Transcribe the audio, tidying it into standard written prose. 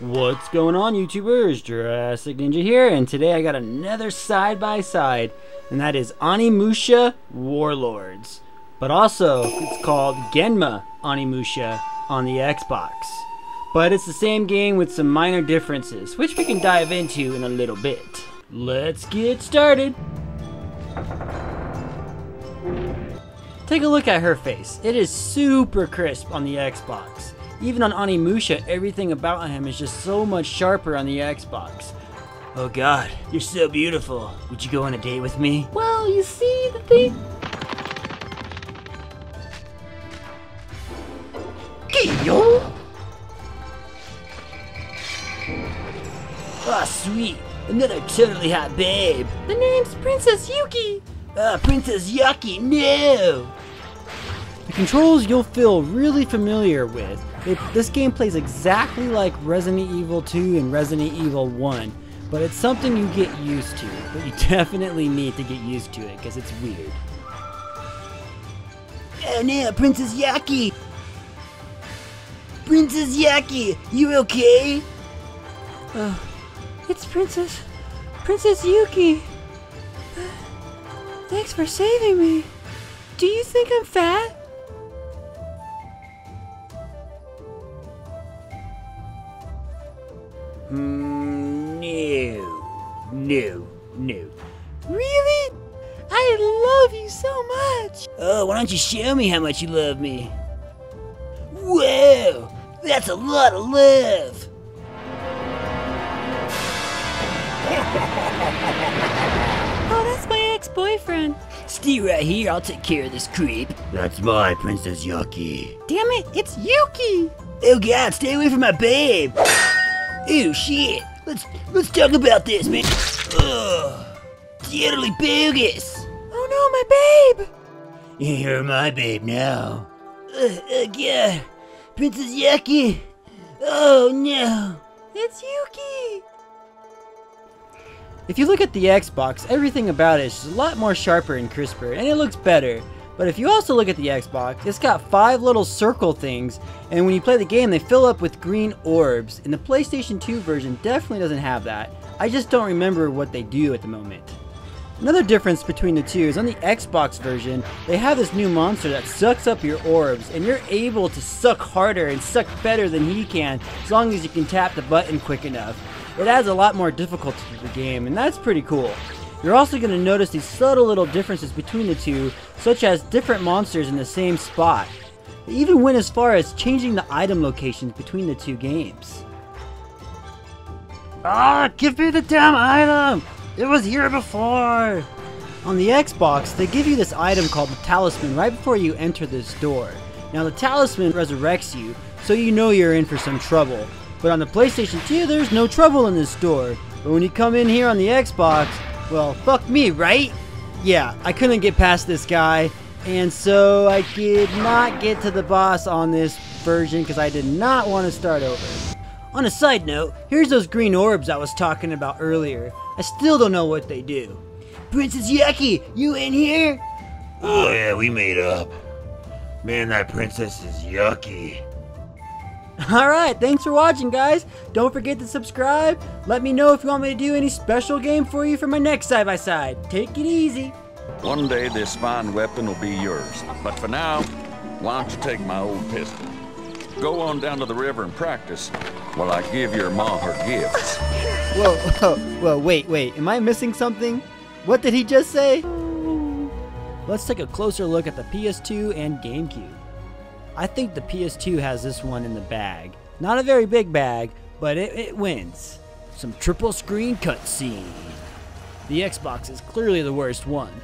What's going on, YouTubers? Jurassic Ninja here, and today I got another side-by-side, and that is Onimusha Warlords. But also, it's called Genma Onimusha on the Xbox. But it's the same game with some minor differences, which we can dive into in a little bit. Let's get started! Take a look at her face. It is super crisp on the Xbox. Even on Onimusha, everything about him is just so much sharper on the Xbox. Oh god, you're so beautiful. Would you go on a date with me? Well, you see the thing... Kiyo! Ah, sweet. Another totally hot babe. The name's Princess Yuki. Ah, Princess Yuki, no! The controls you'll feel really familiar with. This game plays exactly like Resident Evil 2 and Resident Evil 1, but it's something you get used to, but you definitely need to get used to it because it's weird. Oh no, Princess Yuki! Princess Yuki, you okay? It's Princess Yuki. Thanks for saving me. Do you think I'm fat? No. Really? I love you so much. Oh, why don't you show me how much you love me? Whoa, that's a lot of love. Oh, that's my ex-boyfriend. Stay right here, I'll take care of this creep. That's my Princess Yuki. Damn it, it's Yuki. Oh god, stay away from my babe. Ew, shit. Let's talk about this, man. Ugh. Totally bogus. Oh no, my babe. You're my babe now. God. Princess Yuki. Oh no. It's Yuki. If you look at the Xbox, everything about it is a lot more sharper and crisper, and it looks better. But if you also look at the Xbox, it's got 5 little circle things, and when you play the game they fill up with green orbs, and the PlayStation 2 version definitely doesn't have that. I just don't remember what they do at the moment. Another difference between the two is on the Xbox version, they have this new monster that sucks up your orbs, and you're able to suck harder and suck better than he can, as long as you can tap the button quick enough. It adds a lot more difficulty to the game, and that's pretty cool. You're also going to notice these subtle little differences between the two, such as different monsters in the same spot. They even went as far as changing the item locations between the two games. Ah, give me the damn item! It was here before! On the Xbox, they give you this item called the Talisman right before you enter this door. Now the Talisman resurrects you, so you know you're in for some trouble. But on the PlayStation 2, there's no trouble in this door. But when you come in here on the Xbox, well, fuck me, right? Yeah, I couldn't get past this guy, and so I did not get to the boss on this version because I did not want to start over. On a side note, here's those green orbs I was talking about earlier. I still don't know what they do. Princess Yuki, you in here? Oh yeah, we made up. Man, that princess is yucky. Alright, thanks for watching, guys. Don't forget to subscribe. Let me know if you want me to do any special game for you for my next side-by-side. Take it easy. One day this fine weapon will be yours. But for now, why don't you take my old pistol? Go on down to the river and practice while I give your mom her gifts. Whoa, wait. Am I missing something? What did he just say? Let's take a closer look at the PS2 and GameCube. I think the PS2 has this one in the bag. Not a very big bag, but it wins. Some triple screen cutscene. The Xbox is clearly the worst one.